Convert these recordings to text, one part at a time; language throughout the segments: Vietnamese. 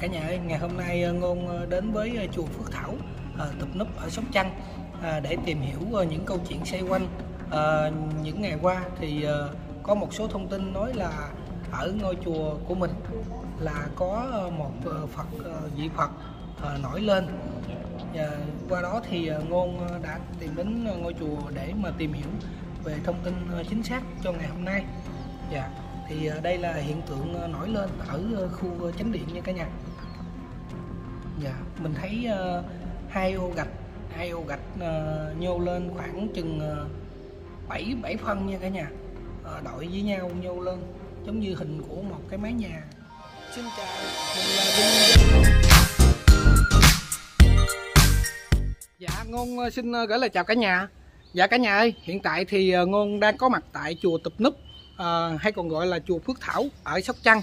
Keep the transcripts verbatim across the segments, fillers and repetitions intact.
Chào cả nhà ơi, ngày hôm nay Ngôn đến với chùa Phước Thảo Tụp Núp ở Sóc Trăng để tìm hiểu những câu chuyện xoay quanh. Những ngày qua thì có một số thông tin nói là ở ngôi chùa của mình là có một Phật, vị Phật nổi lên. Qua đó thì Ngôn đã tìm đến ngôi chùa để mà tìm hiểu về thông tin chính xác cho ngày hôm nay. Dạ. Thì đây là hiện tượng nổi lên ở khu Chánh Điện nha cả nhà. Dạ, mình thấy uh, hai ô gạch, hai ô gạch uh, nhô lên khoảng chừng bảy bảy phân nha cả nhà. Uh, đội với nhau nhô lên giống như hình của một cái mái nhà. Xin chào, mình là Vinh. Dạ, Ngôn xin gửi lời chào cả nhà. Dạ cả nhà ơi, hiện tại thì Ngôn đang có mặt tại chùa Tụp Núp, À, hay còn gọi là chùa Phước Thảo ở Sóc Trăng.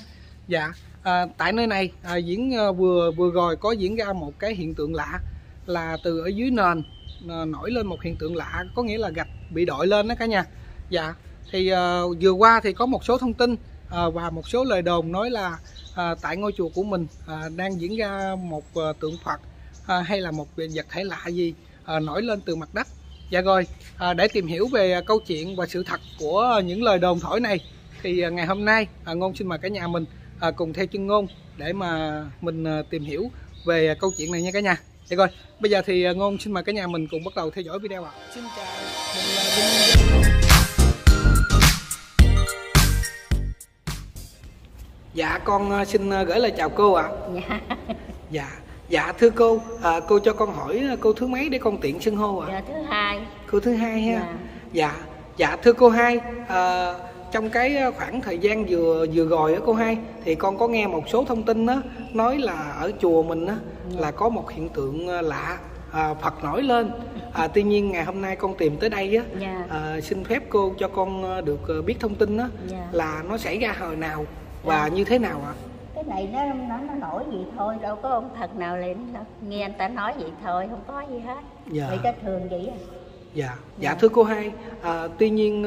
Dạ, à, tại nơi này à, diễn à, vừa vừa rồi có diễn ra một cái hiện tượng lạ là từ ở dưới nền à, nổi lên một hiện tượng lạ, có nghĩa là gạch bị đội lên đó cả nhà. Dạ, thì à, vừa qua thì có một số thông tin à, và một số lời đồn nói là à, tại ngôi chùa của mình à, đang diễn ra một à, tượng Phật à, hay là một vật thể lạ gì à, nổi lên từ mặt đất. Dạ rồi, à, để tìm hiểu về câu chuyện và sự thật của những lời đồn thổi này thì ngày hôm nay à, Ngôn xin mời cả nhà mình à, cùng theo chân Ngôn để mà mình à, tìm hiểu về câu chuyện này nha cả nhà. Dạ rồi, bây giờ thì à, Ngôn xin mời cả nhà mình cùng bắt đầu theo dõi video ạ. À. Xin chào, mình là Vinh. Dạ, con xin gửi lời chào cô ạ. À. Dạ. Dạ. Dạ thưa cô, à, cô cho con hỏi cô thứ mấy để con tiện xưng hô ạ? À? Dạ thứ hai. Cô thứ hai ha. Dạ. Dạ, dạ thưa cô hai, à, trong cái khoảng thời gian vừa vừa rồi á cô hai, thì con có nghe một số thông tin đó, nói là ở chùa mình á, dạ, là có một hiện tượng lạ à, Phật nổi lên. À, tuy nhiên ngày hôm nay con tìm tới đây á, dạ, à, xin phép cô cho con được biết thông tin đó, dạ, là nó xảy ra hồi nào và dạ, như thế nào ạ? À? Này nó, nó nó nổi gì thôi, đâu có ông thật nào liền, nghe anh ta nói vậy thôi, không có gì hết. Dạ. Vậy cái thường vậy à? Dạ. Dạ, dạ thưa cô hai, à, tuy nhiên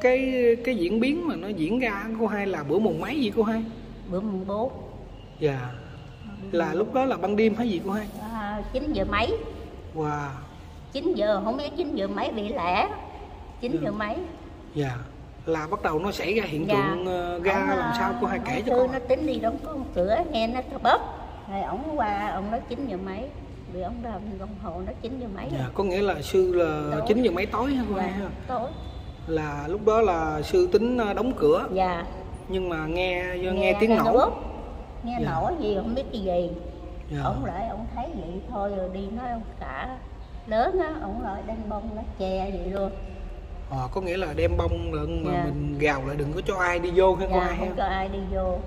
cái cái diễn biến mà nó diễn ra cô hai là bữa mùng mấy gì cô hai? Bữa mùng bốn. Dạ. Là mùng... lúc đó là ban đêm hay gì cô hai? À, chín giờ mấy. Wow. chín giờ, không biết chín giờ mấy bị lẻ. chín giờ mấy. Dạ. Là bắt đầu nó xảy ra hiện tượng dạ, ra ông, làm sao cô hai kể cho con. Nó tính đi đóng có một cửa nghe nó bớt. Rồi ổng qua ông nói chín giờ mấy, bị ổng ra đồng hồ nó chín giờ mấy. Dạ, có nghĩa là sư là chín giờ mấy tối hả cô hai? Dạ, tối. Là lúc đó là sư tính đóng cửa. Dạ. Nhưng mà nghe nghe, nghe tiếng nghe nổ. Bớt. Nghe dạ, nổ gì không biết cái gì. Dạ. Ổng lại ổng thấy vậy thôi rồi đi nói ông cả lớn á, ổng lại đem bông nó che vậy luôn. À, có nghĩa là đem bông lợn mà dạ, mình gào lại đừng có cho ai đi vô hay dạ, ngoài không ha? Cho ai đi vô.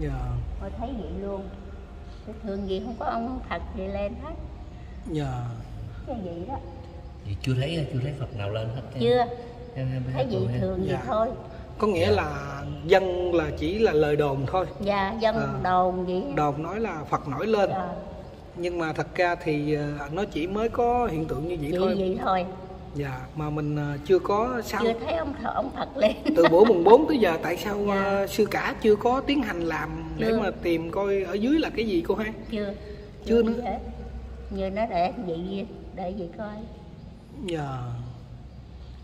Dạ. Tôi thấy vậy luôn. Tôi thường gì không có ông thật gì lên hết. Dạ. Cái vậy đó. Vậy chưa lấy chưa lấy Phật nào lên hết. Chưa. Thấy vậy thường dạ, vậy thôi. Có nghĩa dạ, là dân là chỉ là lời đồn thôi. Dạ, dân à, đồn vậy. Đồn nói là Phật nổi lên. Dạ. Nhưng mà thật ra thì nó chỉ mới có hiện tượng như vậy, vậy thôi. Vậy thôi. Dạ, mà mình chưa có sao chưa thấy ông thợ ông Phật lên. Từ bữa mùng bốn tới giờ tại sao dạ, uh, sư cả chưa có tiến hành làm chưa, để mà tìm coi ở dưới là cái gì cô ha? Chưa. Chưa, chưa nữa. Như nó để vậy để vậy coi. Dạ.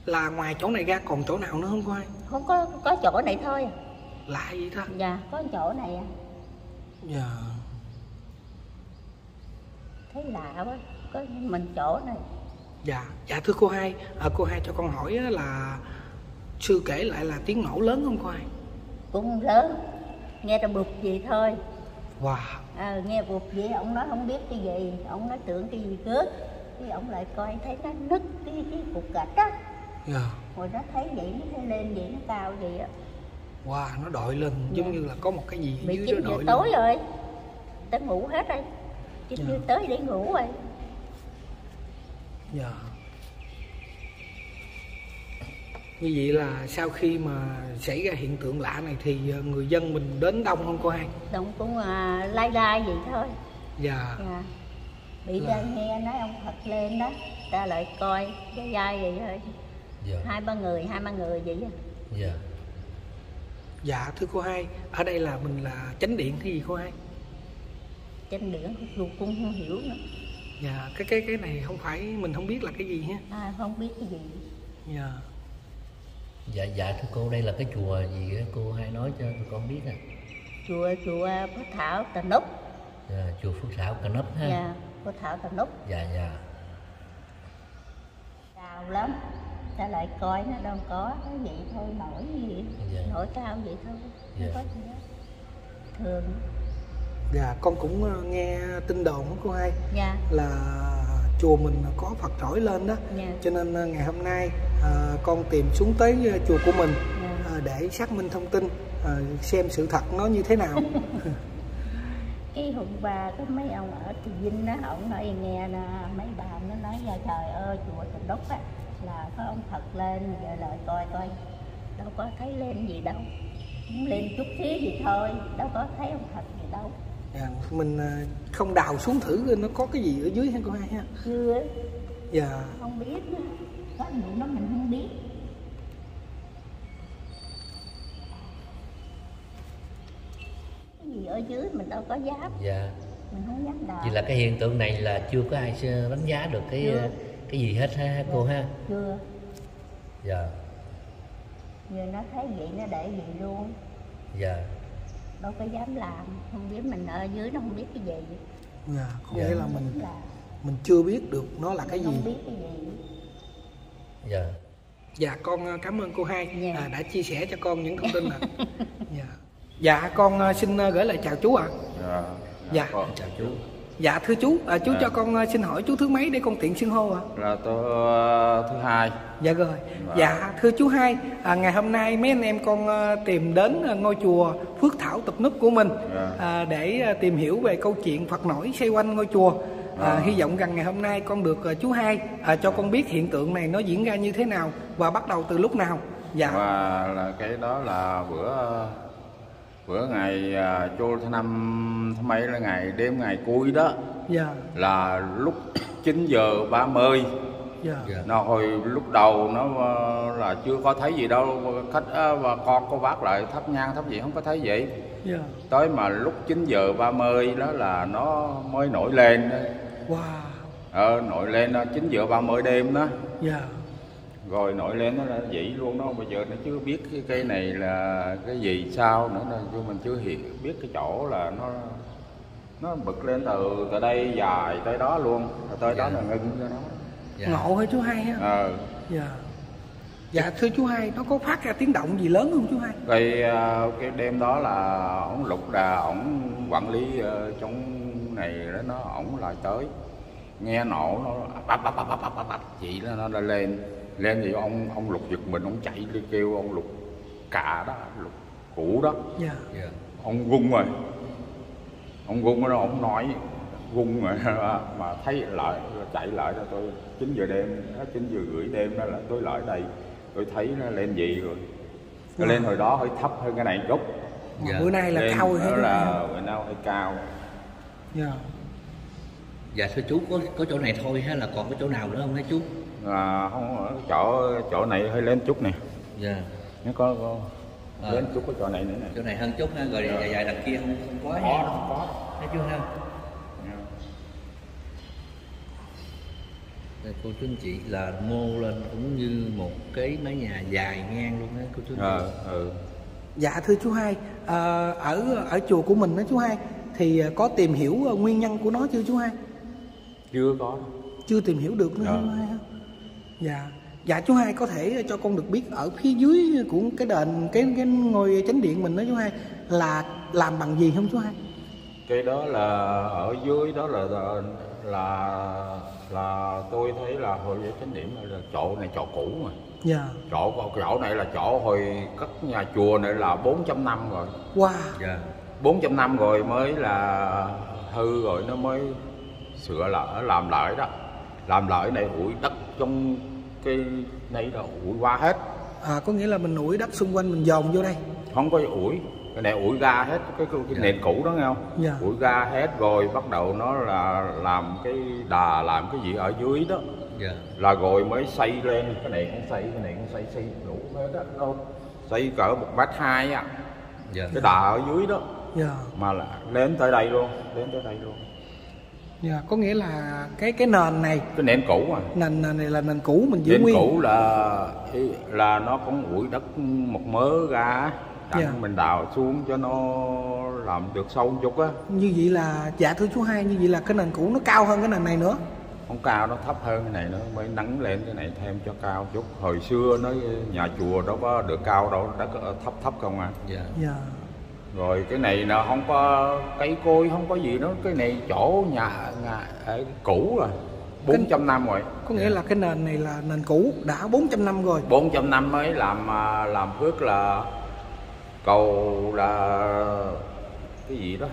Là ngoài chỗ này ra còn chỗ nào nữa không cô ha? Không có, có chỗ này thôi. Lạ vậy thôi. Dạ, có chỗ này à. Dạ. Thấy lạ quá, có mình chỗ này. Dạ, dạ thưa cô hai, à, cô hai cho con hỏi là sư kể lại là tiếng nổ lớn không cô hai? Cũng lớn, nghe là bụp gì thôi. Wow. À, nghe bụp vậy, ông nói không biết cái gì, ông nói tưởng cái gì cướp. Cái ông lại coi thấy nó nứt cái, cái cục gạch á. Dạ. Rồi nó thấy vậy, nó thấy lên vậy, nó cao vậy á. Wow, nó đội lên dạ, giống như là có một cái gì ở dưới đó đội lên. Tối rồi, tới ngủ hết rồi, chứ chưa dạ, tới để ngủ rồi. Dạ. Như vậy là sau khi mà xảy ra hiện tượng lạ này thì người dân mình đến đông không cô hai? Đông cũng à, lai lai vậy thôi. Dạ, dạ. Bị là... nghe nói ông Phật lên đó, ta lại coi dai dai vậy thôi dạ. Hai ba người, hai ba người vậy đó. Dạ. Dạ thưa cô hai, ở đây là mình là Chánh Điện cái gì cô hai? trên đĩa luôn cũng không hiểu nữa. Dạ, cái cái cái này không phải mình không biết là cái gì ha. À, không biết cái gì. Dạ. Dạ dạ thưa cô, đây là cái chùa gì cô hay nói cho tụi con biết à? Chùa chùa Phước Thảo Tụp Núp. Dạ, chùa Phước Thảo Tụp Núp ha. Dạ, Phước Thảo Tụp Núp. Dạ dạ. Cao lắm. Ta lại coi nó đâu có cái vậy thôi, nổi gì dạ. Nổi cao vậy thôi. Dạ. Có gì đó. Thường. Dạ, con cũng nghe tin đồn của cô hai dạ. Là chùa mình có Phật trỗi lên đó dạ. Cho nên ngày hôm nay à, con tìm xuống tới chùa của mình dạ. à, để xác minh thông tin à, xem sự thật nó như thế nào. Cái hôm qua có mấy ông ở Thị Vinh đó, ông nói nghe nè, mấy bà nó nói là trời ơi chùa Tụp Núp á là có ông Phật lên, giờ lại coi coi đâu có thấy lên gì đâu, lên chút xíu gì thôi, đâu có thấy ông Phật gì đâu. Dạ, mình không đào xuống thử nó có cái gì ở dưới hay cô hai ha? Chưa. Dạ. Không biết nữa. Có những đó mình không biết. Cái gì ở dưới mình đâu có dám. Dạ. Mình không dám đào. Vì là cái hiện tượng này là chưa có ai đánh giá được cái chưa. Cái gì hết ha cô dạ. ha? Chưa. Dạ. Giờ nó thấy vậy nó để vậy luôn. Dạ. Đâu có dám làm, không biết mình ở dưới nó không biết cái gì. Dạ, có nghĩa dạ. là mình dạ. mình chưa biết được nó là mình cái gì. Không biết cái gì. Dạ. Dạ con cảm ơn cô hai dạ. à, đã chia sẻ cho con những thông tin ạ. Dạ. Dạ con xin gửi lời chào chú ạ. À. Dạ. Dạ. Con chào chú. Dạ thưa chú, à, chú dạ. cho con xin hỏi chú thứ mấy để con tiện xưng hô ạ? À? Là tôi uh, thứ hai. Dạ rồi. Dạ, dạ thưa chú hai, à, ngày hôm nay mấy anh em con uh, tìm đến uh, ngôi chùa Phước Thảo Tụp Núp của mình dạ. à, để uh, tìm hiểu về câu chuyện Phật nổi xoay quanh ngôi chùa. Dạ. À, hy vọng rằng ngày hôm nay con được uh, chú hai uh, cho con biết hiện tượng này nó diễn ra như thế nào và bắt đầu từ lúc nào. Dạ. Và là cái đó là bữa bữa ngày uh, chô tháng năm tháng mấy là ngày đêm ngày cuối đó yeah. là lúc chín giờ ba mươi yeah. yeah. nó hồi lúc đầu nó uh, là chưa có thấy gì đâu, khách uh, và con cô bác lại thắp nhang thắp gì không có thấy vậy yeah. tới mà lúc chín giờ ba mươi đó là nó mới nổi lên wow. ờ, nổi lên uh, chín giờ ba mươi đêm đó yeah. rồi nổi lên nó là vậy luôn đó, bây giờ nó chưa biết cái cây này là cái gì sao nữa nên chứ mình chưa hiểu biết cái chỗ là nó nó bực lên từ từ đây dài tới đó luôn, rồi tới dạ. đó là ngưng cho nó dạ. ngộ hả chú hai ha. Ờ dạ dạ thưa chú hai, nó có phát ra tiếng động gì lớn không chú hai? Rồi cái đêm đó là ổng Lục là ổng quản lý trong này đó, nó ổng lại tới nghe nổ nó bắp bắp bắp bắp bắp bắp chị nó nó lên lên thì ông ông Lục giật mình, ông chạy đi kêu ông Lục Cạ đó, Lục Cũ đó yeah. Yeah. ông gung rồi ông gung ở đó, ông nói gung rồi mà thấy lại chạy lại là tôi chín giờ đêm chín giờ rưỡi đêm đó là tôi lại đây tôi thấy nó lên gì rồi nó lên hồi đó hơi thấp hơn cái này gốc yeah. bữa nay là lên cao hơn là bữa nay hơi cao yeah. Dạ thưa chú, có có chỗ này thôi hay là còn có chỗ nào nữa không hả chú? À, không, ở chỗ chỗ này hơi lên chút nè. Dạ. Nó có, có à. lên chút có chỗ này nữa nè. Chỗ này hơn chút ha, rồi dạ. dài dài đằng kia không không có. Có, không có. Thấy chưa ha? Dạ. Đây, cô chú anh chị là mô lên cũng như một cái mái nhà dài ngang luôn á cô chú anh chị. Ờ, ừ. Dạ thưa chú hai, à, ở ở chùa của mình đó chú hai thì có tìm hiểu nguyên nhân của nó chưa chú hai? Chưa có. Chưa tìm hiểu được nữa dạ. chú hai ha. Dạ, dạ chú hai có thể cho con được biết ở phía dưới của cái đền cái cái ngôi chánh điện mình đó chú hai là làm bằng gì không chú hai? Cái đó là ở dưới đó là là là, là tôi thấy là hồi chánh điện là chỗ này chỗ cũ mà. Dạ. Chỗ chỗ này là chỗ hồi cất nhà chùa này là bốn trăm năm rồi. Wow. Dạ. bốn trăm năm rồi mới là hư rồi nó mới sửa lại làm lại đó. Làm lại này ủi đất trong cái này là ủi qua hết. À có nghĩa là mình ủi đất xung quanh mình dồn vô đây. Không có ủi, cái này ủi ra hết cái cái, cái dạ. nền cũ đó nghe không? Dạ. Ủi ra hết rồi bắt đầu nó là làm cái đà làm cái gì ở dưới đó. Dạ. Là rồi mới xây lên cái này cũng xây cái này cũng xây xây đủ hết đó. Xây cỡ một mét hai á. Dạ. Cái đà ở dưới đó. Dạ. Mà là đến tới đây luôn, đến tới đây luôn. Dạ, có nghĩa là cái cái nền này, cái nền cũ à. Nền, nền này là nền cũ mình giữ nền nguyên. Nền cũ là là nó có ủi đất một mớ ra, dạ. Mình đào xuống cho nó làm được sâu một chút á. Như vậy là, dạ thưa chú hai, như vậy là cái nền cũ nó cao hơn cái nền này nữa. Không cao, nó thấp hơn cái này nữa, mới nắng lên cái này thêm cho cao chút. Hồi xưa nó nhà chùa đâu có được cao đâu, đất thấp thấp không à. Dạ. Dạ. Rồi cái này nó không có cây cối, không có gì nữa, cái này chỗ nhà, nhà cũ rồi, bốn trăm năm rồi. Có nghĩa, yeah, là cái nền này là nền cũ đã bốn trăm năm rồi. bốn trăm năm mới làm làm Phước là cầu là cái gì đó,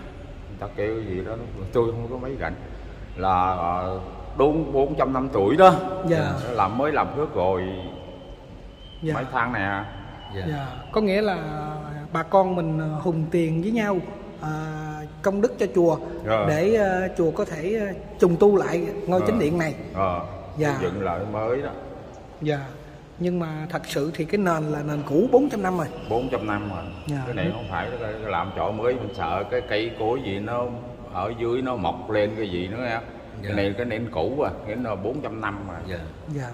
người ta kêu cái gì đó, tôi không có mấy rảnh, là đúng bốn trăm năm tuổi đó, yeah, là mới làm Phước rồi, yeah, mấy tháng này à. Yeah. Yeah. Có nghĩa là bà con mình hùng tiền với nhau, à, công đức cho chùa, yeah, để uh, chùa có thể trùng tu lại ngôi, yeah, chính điện này, yeah, yeah, dựng lại mới đó. Dạ, yeah. Nhưng mà thật sự thì cái nền là nền cũ bốn trăm năm rồi. bốn trăm năm rồi, yeah. Cái này không phải làm chỗ mới, mình sợ cái cây cối gì nó ở dưới nó mọc lên cái gì nữa, yeah. Cái này cái nền cũ à, cái nó bốn trăm năm mà. Dạ, yeah. Yeah.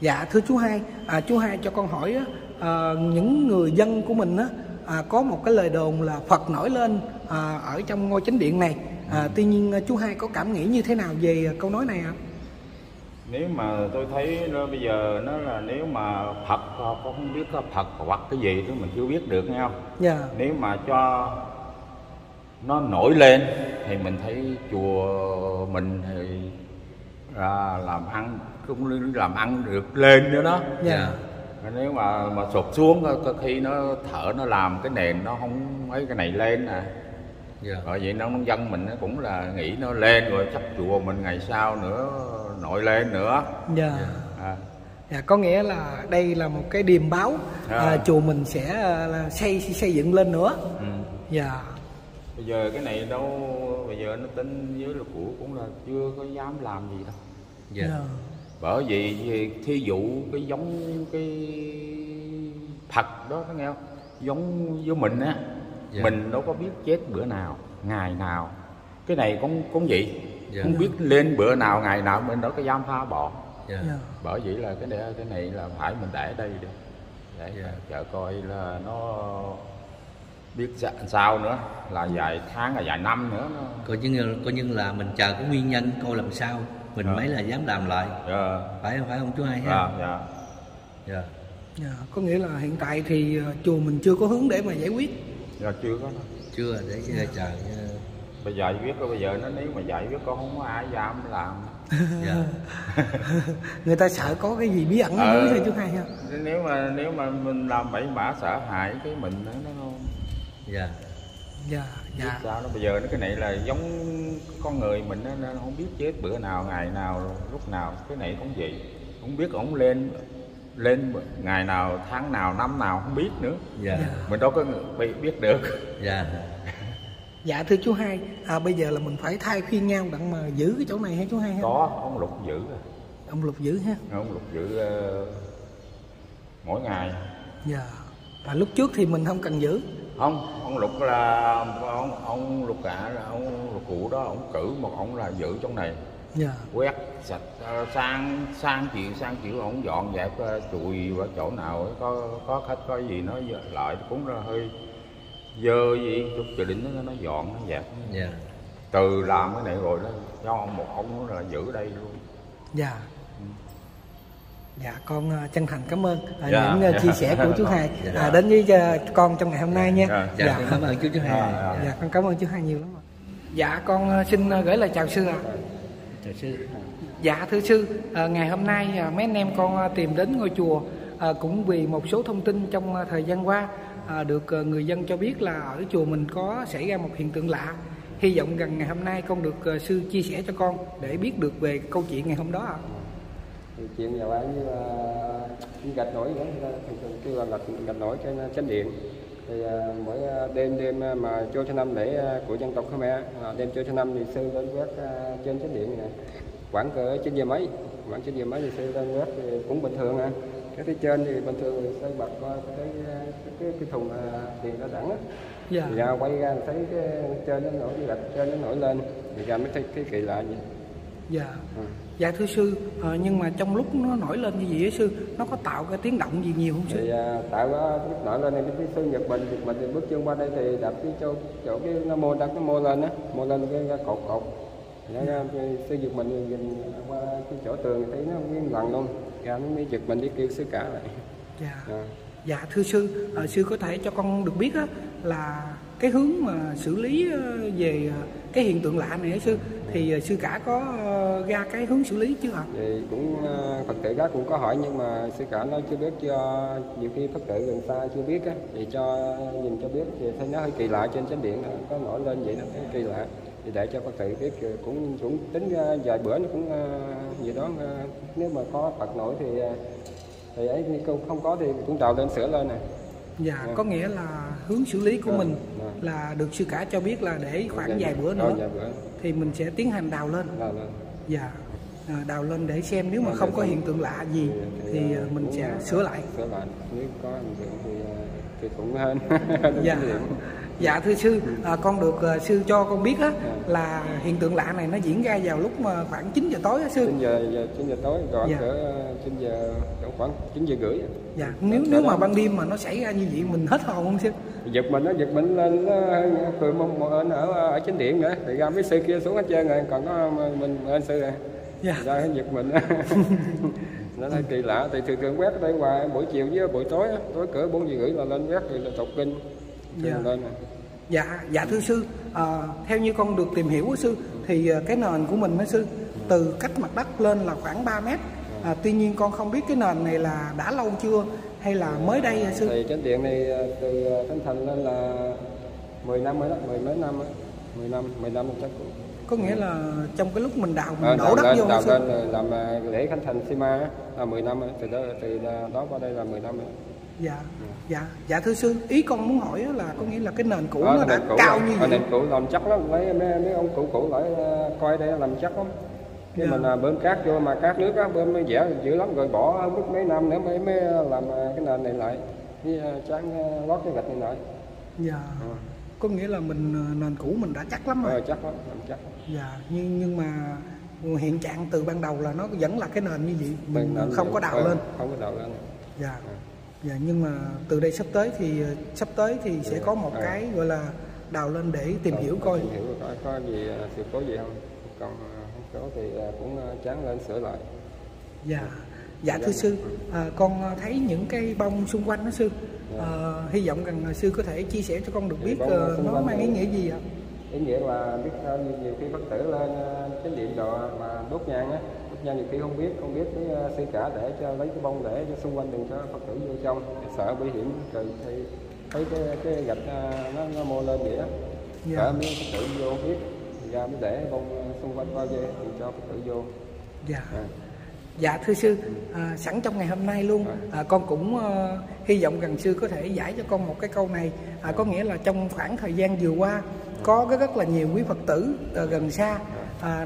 Dạ thưa chú hai, à, chú hai cho con hỏi á, à, những người dân của mình á, à, có một cái lời đồn là Phật nổi lên à, ở trong ngôi chính điện này, à, ừ. Tuy nhiên chú hai có cảm nghĩ như thế nào về câu nói này ạ? À? Nếu mà tôi thấy nó bây giờ nó là nếu mà Phật con không biết có Phật hoặc cái gì đó mình chưa biết được nghe không? Dạ. Nếu mà cho nó nổi lên thì mình thấy chùa mình thì là làm ăn cũng làm ăn được lên nữa đó. Dạ. Nếu mà mà sụp xuống có khi nó thở nó làm cái nền nó không mấy cái này lên à, yeah. Rồi vậy nông dân mình cũng là nghĩ nó lên rồi chắc chùa mình ngày sau nữa nổi lên nữa, yeah. Yeah. À. Dạ, có nghĩa là đây là một cái điềm báo, yeah, à, chùa mình sẽ xây xây dựng lên nữa, ừ. Yeah. Bây giờ cái này đâu bây giờ nó tính với là của cũng là chưa có dám làm gì đâu, yeah. Yeah. Bởi vì thí dụ cái giống cái Phật đó, nghe không? Giống với mình á, dạ. Mình đâu có biết chết bữa nào, ngày nào. Cái này cũng cũng vậy, dạ. Không biết lên bữa nào, ngày nào mình đâu có dám phá bỏ, dạ. Dạ. Bởi vậy là cái này, cái này là phải mình để đây đi, để dạ. Chờ coi là nó biết sao nữa, là vài tháng, là vài năm nữa nó... Coi như, coi như là mình chờ cái nguyên nhân coi làm sao mình, yeah, mới là dám làm lại, yeah. Phải không, phải không chú hai ha? Yeah, yeah. Yeah. Yeah, có nghĩa là hiện tại thì chùa mình chưa có hướng để mà giải quyết. Dạ, yeah, chưa có. Chưa để, yeah, chờ. Bây giờ giải quyết bây giờ nó nếu mà giải quyết con không có ai dám làm. Yeah. Người ta sợ có cái gì bí ẩn ở dưới thôi chú hai ha. Nếu mà nếu mà mình làm bậy bạ sợ hãi cái mình nó nó. Dạ. Dạ. Dạ. Sao nó bây giờ nó cái này là giống con người mình nó, nó không biết chết bữa nào ngày nào lúc nào, cái này cũng vậy, không biết ổng lên lên ngày nào tháng nào năm nào không biết nữa, dạ. Mình đâu có biết được, dạ. Dạ thưa chú hai, à, bây giờ là mình phải thay khuyên nhau đặng mà giữ cái chỗ này hả chú hai ha? Có ông Lục giữ, ông Lục giữ ha, ông Lục giữ uh, mỗi ngày, dạ. À, lúc trước thì mình không cần giữ. Không, ông Lục là ông, ông Lục cả là ông Lục cụ đó, ông cử một ông là giữ trong này, yeah. Quét sạch sang sang chuyện sang kiểu ông dọn dẹp chùi ở chỗ nào có có khách có gì nó lại cũng là hơi dơ gì chút cho đến nó, nó dọn nó dẹp, yeah. Từ làm cái này rồi đó cho ông một ông là giữ đây luôn, dạ, yeah. Dạ, con chân thành cảm ơn những, dạ, dạ, chia sẻ của chú Hai, dạ, dạ, đến với con trong ngày hôm nay nha. Dạ, dạ, dạ, cảm ơn chú chú Hai. Dạ, dạ. Dạ, con cảm ơn chú Hai nhiều lắm. Dạ, con xin gửi lời chào sư ạ. Chào sư. Dạ, thưa sư, ngày hôm nay mấy anh em con tìm đến ngôi chùa cũng vì một số thông tin trong thời gian qua được người dân cho biết là ở chùa mình có xảy ra một hiện tượng lạ. Hy vọng rằng ngày hôm nay con được sư chia sẻ cho con để biết được về câu chuyện ngày hôm đó ạ. Thì chuyện nhà bà như uh, gạch nổi đó, kêu là gạch, gạch nổi trên chánh điện. Thì uh, mỗi đêm đêm mà Chô Sa Năm để uh, của dân tộc Khmer, uh, đêm Chô Sa Năm thì sư lên quét uh, trên chánh điện này, khoảng cỡ trên giờ mấy, khoảng trên giờ mấy thì sư lên quét thì cũng bình thường à. Cái phía trên thì bình thường thì sư bật qua cái cái, cái, cái thùng uh, điện đã đẳng á. Dạ. Thì ra quay ra thấy cái trên nó nổi, gạch trên nó nổi lên, thì ra mới thấy cái kỳ lạ vậy. Dạ. À. Dạ thưa sư, à, nhưng mà trong lúc nó nổi lên như vậy sư, nó có tạo cái tiếng động gì nhiều không sư? Thì à, tạo cái lúc nổi lên này cái sư Nhật Bình, Nhật Bình thì bước chân qua đây thì đạp cái chỗ, chỗ cái nó mô đặt cái mô lên á, mô lên cái, cái cột cột. Nó sư Giật Mình nhìn qua cái chỗ tường thấy nó nguyên lần luôn, ra nó mới Giật Mình đi kêu sư cả lại. Dạ. À. Dạ thưa sư, à, sư có thể cho con được biết á, là cái hướng mà xử lý về cái hiện tượng lạ này sư, thì sư cả có ra cái hướng xử lý chứ hả? Thì cũng Phật tử đó cũng có hỏi, nhưng mà sư cả nó chưa biết, cho nhiều khi Phật tử gần xa chưa biết á, thì cho nhìn cho biết thì thấy nó hơi kỳ lạ, trên chánh điện có nổi lên vậy nó thấy kỳ lạ, thì để cho Phật tử biết, cũng cũng tính ra vài bữa nó cũng gì đó, nếu mà có Phật nổi thì thì ấy, không có thì cũng đào lên sửa lên nè. Dạ, à. Có nghĩa là hướng xử lý của à, mình à. là được sư cả cho biết là để khoảng dạ, vài bữa nữa dạ, dạ. thì mình sẽ tiến hành đào lên. Đào lên. Dạ, à, đào lên để xem nếu mà không có hiện tượng lạ gì thì, thì uh, mình sẽ là, sửa lại. Sửa lại, nếu có hiện tượng thì, thì cũng hơn. Dạ. Dạ thưa sư, à, con được uh, sư cho con biết á, à. là hiện tượng lạ này nó diễn ra vào lúc mà khoảng chín giờ tối á sư. Chín giờ, chín giờ tối, còn dạ. cỡ chín giờ, khoảng chín giờ rưỡi. Dạ, nếu nếu mà ban đêm mà nó xảy ra như vậy mình hết hồn không sư? Giật mình, nó giật mình lên, cười mông một anh ở ở chính điện nữa, thì ra mấy sư kia xuống hết trơn rồi, còn có mình anh sư à. Dạ. Ra giật mình. Nó thấy kỳ lạ, thì thường thường quét ở đây hoài, buổi chiều với buổi tối, tối cỡ bốn giờ rưỡi là lên quét rồi là tụng kinh. Dạ. dạ dạ thưa sư, à, theo như con được tìm hiểu của sư thì cái nền của mình đó sư, từ cách mặt đất lên là khoảng ba mét, à, tuy nhiên con không biết cái nền này là đã lâu chưa hay là mới đây hả sư? Thì trên điện này từ Thánh Thành lên là mười năm mới đó, mười mấy năm mười năm mười năm chắc. Có nghĩa là trong cái lúc mình đào mình à, đổ đất lên, vô đào sư? Lên làm lễ Khánh Thành Sima là mười năm rồi, từ đó từ đó qua đây là mười năm rồi. Dạ, dạ, dạ thưa sư, ý con muốn hỏi là có nghĩa là cái nền cũ nó đã cao như vậy. Nền cũ làm chắc lắm, mấy, mấy, mấy ông cũ cũ lại coi đây làm chắc lắm. Khi dạ. mình bơm cát vô mà cát nước á, bơm mới dễ dữ lắm, rồi bỏ mất mấy năm nữa mới mới làm cái nền này lại, cái tráng lót cái gạch này lại. Dạ, à. có nghĩa là mình nền cũ mình đã chắc lắm rồi. Ờ, chắc lắm, làm chắc. Dạ, nhưng nhưng mà hiện trạng từ ban đầu là nó vẫn là cái nền như vậy, mình nền không, nền có đào lên. Không có đào lên. Dạ. À. Dạ, nhưng mà từ đây sắp tới thì sắp tới thì sẽ có một cái gọi là đào lên để tìm Còn, hiểu coi. Tìm hiểu coi có gì sự cố gì không. Còn không có thì cũng chán lên sửa lại. Dạ, dạ thưa sư, à, con thấy những cây bông xung quanh đó sư. À, hy vọng rằng sư có thể chia sẻ cho con được biết uh, nó mang ý nghĩa gì ạ? Ý nghĩa là biết sao nhiều, nhiều khi Phật tử lên chánh điện đồ mà đốt nhang á, nha, nhiều khi không biết, không biết cái uh, sư cả để cho lấy cái bông để cho xung quanh đừng cho Phật tử vô trong, sợ nguy hiểm, thì thấy cái cái gạch uh, nó, nó mô lên vậy đó, yeah. sợ mấy Phật tử vô không biết, thì ra mới để bông xung quanh bao dây đừng cho Phật tử vô. Dạ, yeah. à. dạ thưa sư, à, sẵn trong ngày hôm nay luôn, à, con cũng uh, hy vọng rằng sư có thể giải cho con một cái câu này, à, có nghĩa là trong khoảng thời gian vừa qua có cái rất là nhiều quý Phật tử uh, gần xa. À,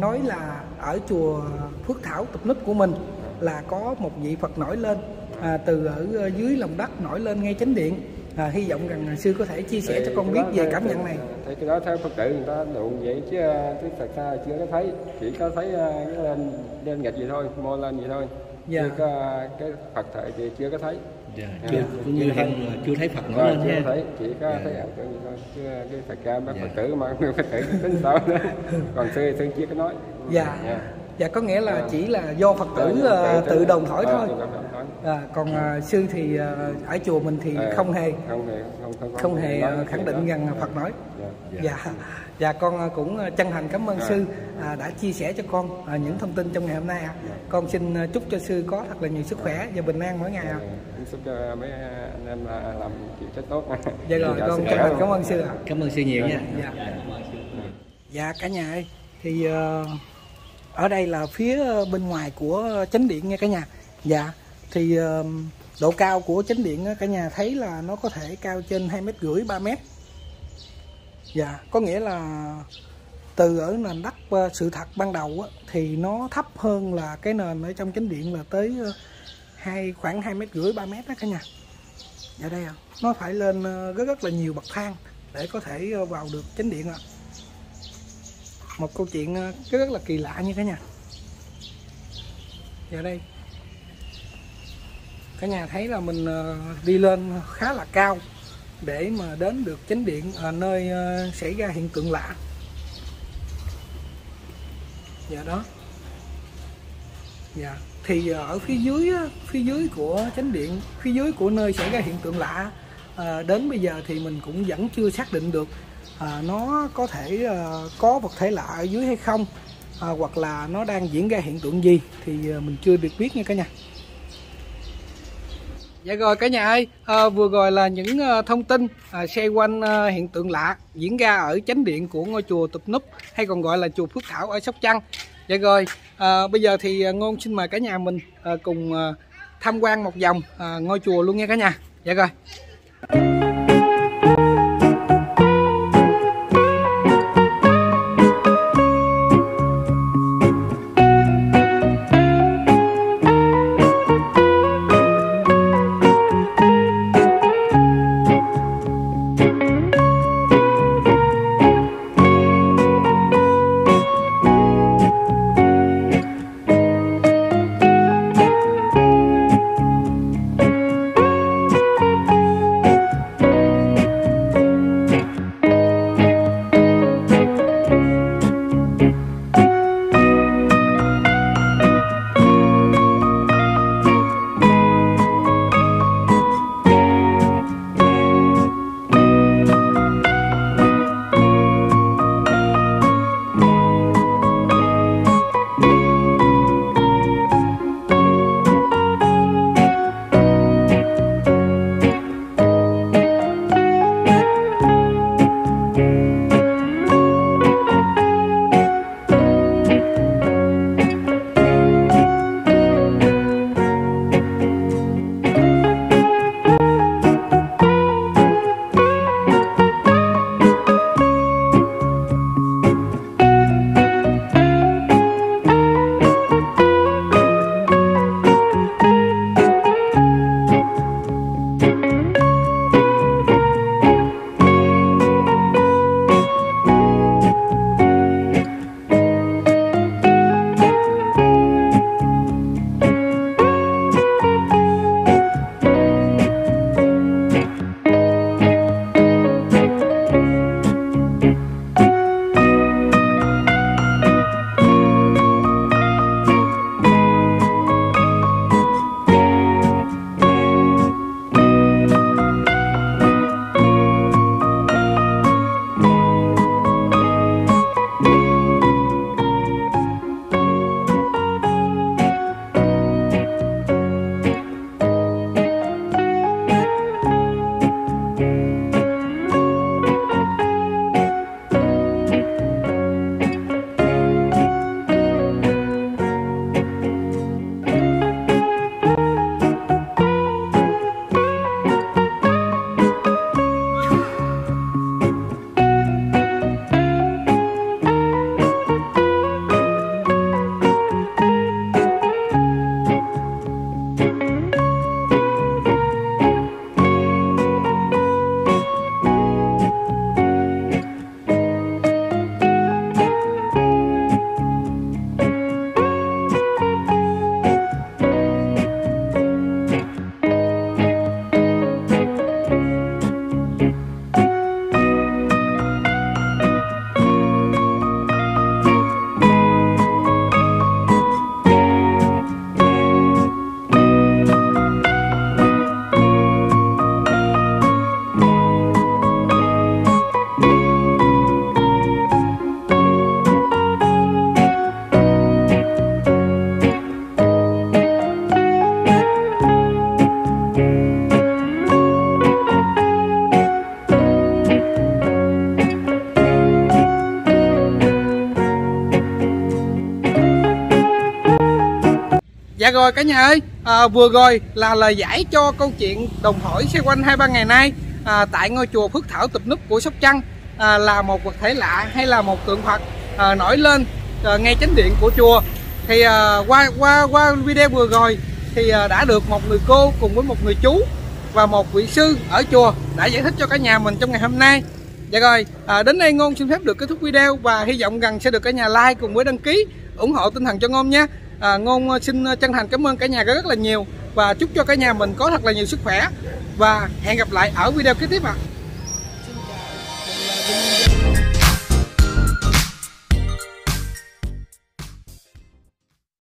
nói là ở chùa Phước Thảo Tụp Núp của mình là có một vị Phật nổi lên, à, từ ở dưới lòng đất nổi lên ngay chánh điện, à, hy vọng rằng sư có thể chia sẻ thì cho con biết về cảm nhận này. Thì cái đó theo Phật tử người ta đụng vậy chứ thật ra chưa có thấy, chỉ có thấy cái lên lên gạch gì thôi, mô lên gì thôi, dạ. chứ có, cái Phật thể thì chưa có thấy. Dạ, chưa, dạ. Cũng như thấy, chưa thấy Phật nổi lên chưa thấy, chỉ có dạ. thấy ảo tưởng gì thôi, chứ cái Phật ra bác dạ. Phật tử mà người Phật tử tính sao đó, còn xưa thì chưa có nói. Dạ, dạ, dạ có nghĩa là à. chỉ là do Phật tử à, tự đồng thổi à, thôi. À, còn à, sư thì à, ở chùa mình thì à, không hề, không hề, không, không, không hề nói, khẳng định rằng dạ. Phật nói. Dạ. Dạ. Dạ. dạ, con cũng chân thành cảm ơn dạ. sư à, đã chia sẻ cho con à, những thông tin trong ngày hôm nay. À. Dạ. Con xin chúc cho sư có thật là nhiều sức khỏe và bình an mỗi ngày. À. Chúc cho mấy anh em làm chịu trách tốt. Dạ rồi, con chân thành cảm ơn sư ạ. À. Cảm ơn sư nhiều dạ. nha. Dạ. Dạ. dạ, cả nhà ơi, thì uh, ở đây là phía bên ngoài của chánh điện nha cả nhà. Dạ. Thì uh, độ cao của chánh điện cả nhà thấy là nó có thể cao trên hai mét rưỡi, ba mét. Dạ, có nghĩa là từ ở nền đất uh, sự thật ban đầu á, thì nó thấp hơn là cái nền ở trong chánh điện là tới uh, hai, khoảng hai mét rưỡi, ba mét đó cả nhà. Dạ đây ạ, à, nó phải lên uh, rất, rất là nhiều bậc thang. để có thể vào được chánh điện ạ. Một câu chuyện cái rất là kỳ lạ như thế nha. Giờ đây cả nhà thấy là mình đi lên khá là cao để mà đến được chánh điện, ở nơi xảy ra hiện tượng lạ. Dạ đó. Dạ thì ở phía dưới phía dưới của chánh điện, phía dưới của nơi xảy ra hiện tượng lạ, à, đến bây giờ thì mình cũng vẫn chưa xác định được à, nó có thể à, có vật thể lạ ở dưới hay không, à, hoặc là nó đang diễn ra hiện tượng gì thì à, mình chưa được biết nha cả nhà. Dạ rồi cả nhà ơi, à, vừa rồi là những à, thông tin à, xoay quanh à, hiện tượng lạ diễn ra ở chánh điện của ngôi chùa Tụp Núp, hay còn gọi là chùa Phước Thảo ở Sóc Trăng. Dạ rồi, à, bây giờ thì Ngôn xin mời cả nhà mình à, cùng à, tham quan một vòng à, ngôi chùa luôn nha cả nhà. Dạ rồi. Dạ rồi cả nhà ơi, à, vừa rồi là lời giải cho câu chuyện đồng hỏi xoay quanh hai ba ngày nay à, tại ngôi chùa Phước Thảo Tụp Núp của Sóc Trăng, à, là một vật thể lạ hay là một tượng Phật à, nổi lên à, ngay chánh điện của chùa. Thì à, qua qua qua video vừa rồi thì à, đã được một người cô cùng với một người chú và một vị sư ở chùa đã giải thích cho cả nhà mình trong ngày hôm nay. Dạ rồi, à, đến đây Ngôn xin phép được kết thúc video và hy vọng rằng sẽ được cả nhà like cùng với đăng ký ủng hộ tinh thần cho Ngôn nha. à, Ngôn xin chân thành cảm ơn cả nhà rất là nhiều và chúc cho cả nhà mình có thật là nhiều sức khỏe, và hẹn gặp lại ở video kế tiếp ạ. à.